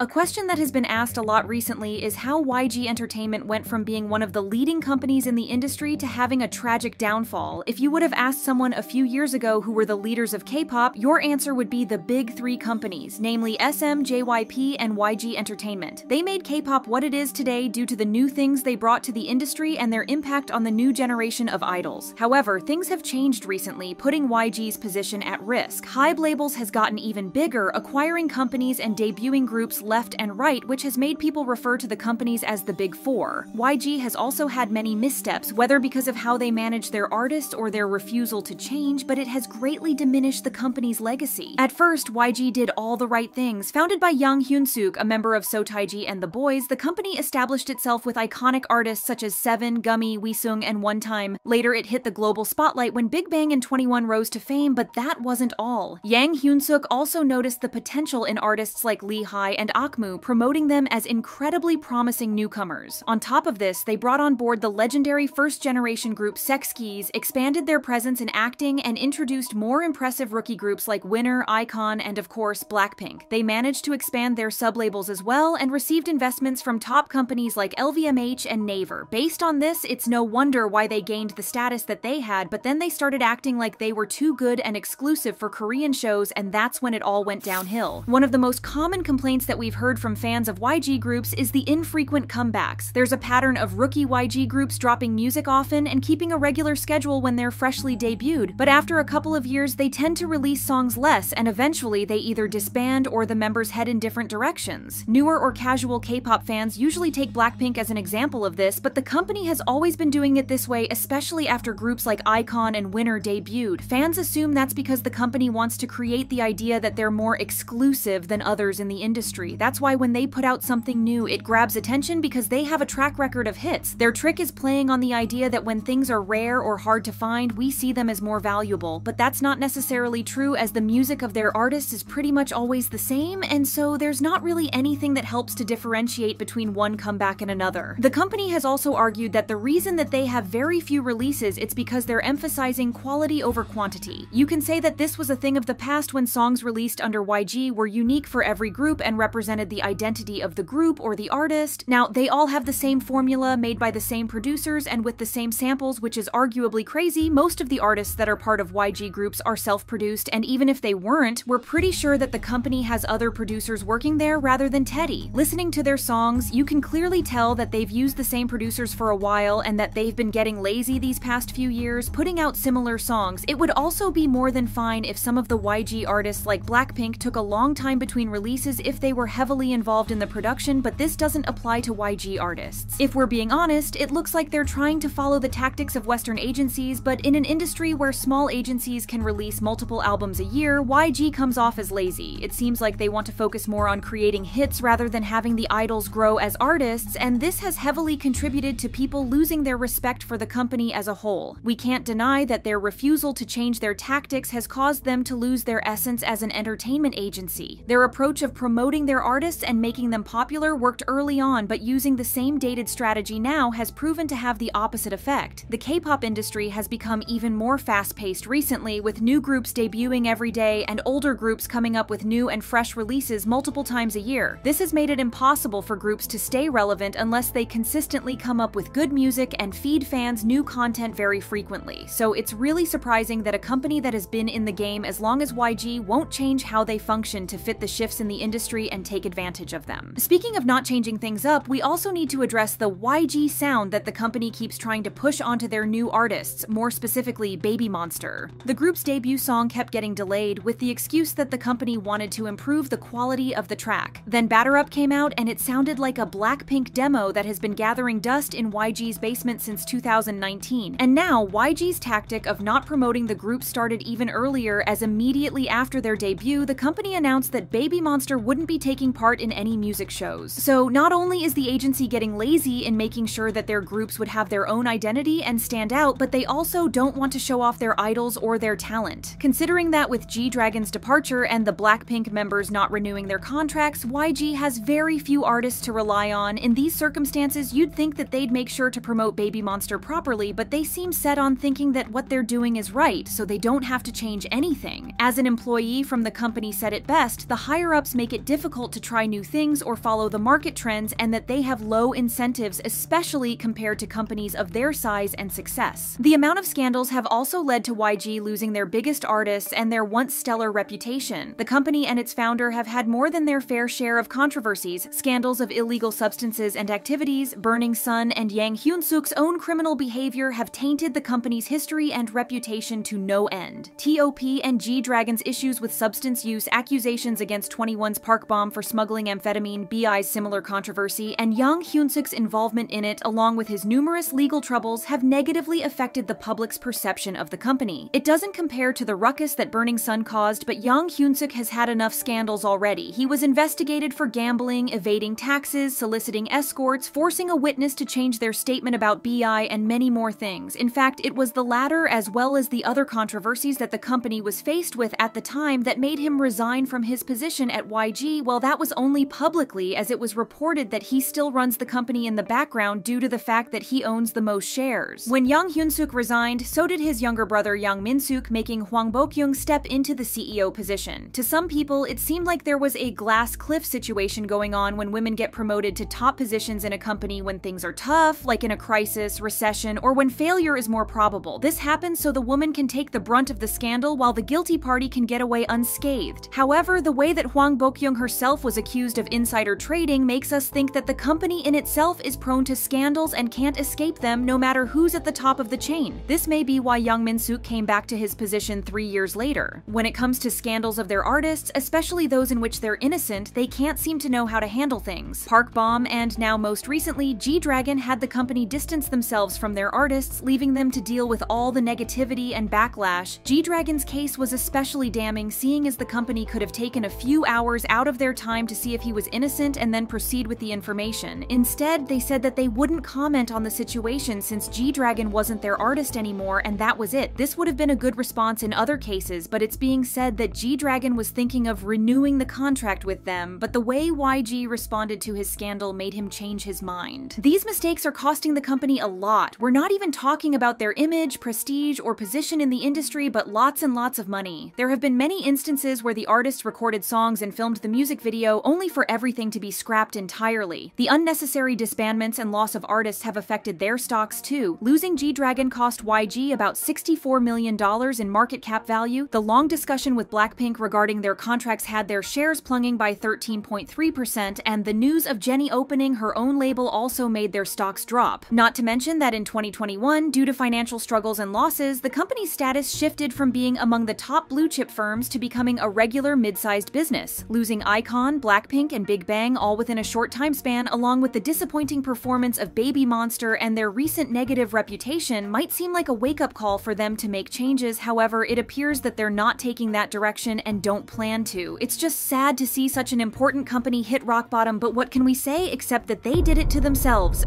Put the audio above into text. A question that has been asked a lot recently is how YG Entertainment went from being one of the leading companies in the industry to having a tragic downfall. If you would have asked someone a few years ago who were the leaders of K-pop, your answer would be the big three companies, namely SM, JYP, and YG Entertainment. They made K-pop what it is today due to the new things they brought to the industry and their impact on the new generation of idols. However, things have changed recently, putting YG's position at risk. HYBE Labels has gotten even bigger, acquiring companies and debuting groups left and right, which has made people refer to the companies as the Big Four. YG has also had many missteps, whether because of how they manage their artists or their refusal to change, but it has greatly diminished the company's legacy. At first, YG did all the right things. Founded by Yang Hyun Suk, a member of So Taiji and the Boys, the company established itself with iconic artists such as Seven, Gummy, Wee Sung, and One Time. Later, it hit the global spotlight when Big Bang and 2NE1 rose to fame, but that wasn't all. Yang Hyun Suk also noticed the potential in artists like Lee Hi and AKMU, promoting them as incredibly promising newcomers. On top of this, they brought on board the legendary first-generation group Sechs Kies, expanded their presence in acting, and introduced more impressive rookie groups like Winner, Icon, and of course, Blackpink. They managed to expand their sub-labels as well, and received investments from top companies like LVMH and Naver. Based on this, it's no wonder why they gained the status that they had, but then they started acting like they were too good and exclusive for Korean shows, and that's when it all went downhill. One of the most common complaints that we've heard from fans of YG groups is the infrequent comebacks. There's a pattern of rookie YG groups dropping music often and keeping a regular schedule when they're freshly debuted, but after a couple of years they tend to release songs less, and eventually they either disband or the members head in different directions. Newer or casual K-pop fans usually take Blackpink as an example of this, but the company has always been doing it this way, especially after groups like Icon and Winner debuted. Fans assume that's because the company wants to create the idea that they're more exclusive than others in the industry. That's why when they put out something new, it grabs attention because they have a track record of hits. Their trick is playing on the idea that when things are rare or hard to find, we see them as more valuable. But that's not necessarily true, as the music of their artists is pretty much always the same, and so there's not really anything that helps to differentiate between one comeback and another. The company has also argued that the reason that they have very few releases, it's because they're emphasizing quality over quantity. You can say that this was a thing of the past when songs released under YG were unique for every group and represented the identity of the group or the artist. Now, they all have the same formula, made by the same producers and with the same samples, which is arguably crazy. Most of the artists that are part of YG groups are self-produced, and even if they weren't, we're pretty sure that the company has other producers working there rather than Teddy. Listening to their songs, you can clearly tell that they've used the same producers for a while and that they've been getting lazy these past few years, putting out similar songs. It would also be more than fine if some of the YG artists like Blackpink took a long time between releases if they were heavily involved in the production, but this doesn't apply to YG artists. If we're being honest, it looks like they're trying to follow the tactics of Western agencies, but in an industry where small agencies can release multiple albums a year, YG comes off as lazy. It seems like they want to focus more on creating hits rather than having the idols grow as artists, and this has heavily contributed to people losing their respect for the company as a whole. We can't deny that their refusal to change their tactics has caused them to lose their essence as an entertainment agency. Their approach of promoting their artists and making them popular worked early on, but using the same dated strategy now has proven to have the opposite effect. The K-pop industry has become even more fast-paced recently, with new groups debuting every day and older groups coming up with new and fresh releases multiple times a year. This has made it impossible for groups to stay relevant unless they consistently come up with good music and feed fans new content very frequently. So it's really surprising that a company that has been in the game as long as YG won't change how they function to fit the shifts in the industry and take advantage of them. Speaking of not changing things up, we also need to address the YG sound that the company keeps trying to push onto their new artists, more specifically Baby Monster. The group's debut song kept getting delayed with the excuse that the company wanted to improve the quality of the track. Then Batter Up came out and it sounded like a Blackpink demo that has been gathering dust in YG's basement since 2019. And now, YG's tactic of not promoting the group started even earlier, as immediately after their debut, the company announced that Baby Monster wouldn't be taking part in any music shows. So not only is the agency getting lazy in making sure that their groups would have their own identity and stand out, but they also don't want to show off their idols or their talent. Considering that with G-Dragon's departure and the Blackpink members not renewing their contracts, YG has very few artists to rely on. In these circumstances, you'd think that they'd make sure to promote Baby Monster properly, but they seem set on thinking that what they're doing is right, so they don't have to change anything. As an employee from the company said it best, the higher-ups make it difficult difficult to try new things or follow the market trends, and that they have low incentives, especially compared to companies of their size and success. The amount of scandals have also led to YG losing their biggest artists and their once stellar reputation. The company and its founder have had more than their fair share of controversies, scandals of illegal substances and activities, Burning Sun, and Yang Hyun Suk's own criminal behavior have tainted the company's history and reputation to no end. T.O.P. and G-Dragon's issues with substance use, accusations against 2NE1's Park Bom for smuggling amphetamine, Bi's similar controversy, and Yang Hyun Suk's involvement in it, along with his numerous legal troubles, have negatively affected the public's perception of the company. It doesn't compare to the ruckus that Burning Sun caused, but Yang Hyun Suk has had enough scandals already. He was investigated for gambling, evading taxes, soliciting escorts, forcing a witness to change their statement about Bi, and many more things. In fact, it was the latter as well as the other controversies that the company was faced with at the time that made him resign from his position at YG, while that was only publicly, as it was reported that he still runs the company in the background due to the fact that he owns the most shares. When Yang Hyun Suk resigned, so did his younger brother Yang Min Suk, making Hwang Bokyung step into the CEO position. To some people, it seemed like there was a glass cliff situation going on when women get promoted to top positions in a company when things are tough, like in a crisis, recession, or when failure is more probable. This happens so the woman can take the brunt of the scandal while the guilty party can get away unscathed. However, the way that Hwang Bokyung herself was accused of insider trading makes us think that the company in itself is prone to scandals and can't escape them no matter who's at the top of the chain. This may be why Yang Min Suk came back to his position 3 years later. When it comes to scandals of their artists, especially those in which they're innocent, they can't seem to know how to handle things. Park Bom and now most recently G-Dragon had the company distance themselves from their artists, leaving them to deal with all the negativity and backlash. G-Dragon's case was especially damning, seeing as the company could have taken a few hours out of their time to see if he was innocent and then proceed with the information. Instead, they said that they wouldn't comment on the situation since G-Dragon wasn't their artist anymore, and that was it. This would have been a good response in other cases, but it's being said that G-Dragon was thinking of renewing the contract with them, but the way YG responded to his scandal made him change his mind. These mistakes are costing the company a lot. We're not even talking about their image, prestige, or position in the industry, but lots and lots of money. There have been many instances where the artists recorded songs and filmed the music video only for everything to be scrapped entirely. The unnecessary disbandments and loss of artists have affected their stocks too. Losing G-Dragon cost YG about $64 million in market cap value. The long discussion with Blackpink regarding their contracts had their shares plunging by 13.3%, and the news of Jennie opening her own label also made their stocks drop. Not to mention that in 2021, due to financial struggles and losses, the company's status shifted from being among the top blue chip firms to becoming a regular mid-sized business, losing Icon, Blackpink, and Big Bang all within a short time span, along with the disappointing performance of Baby Monster and their recent negative reputation might seem like a wake-up call for them to make changes. However, it appears that they're not taking that direction and don't plan to. It's just sad to see such an important company hit rock bottom, but what can we say except that they did it to themselves?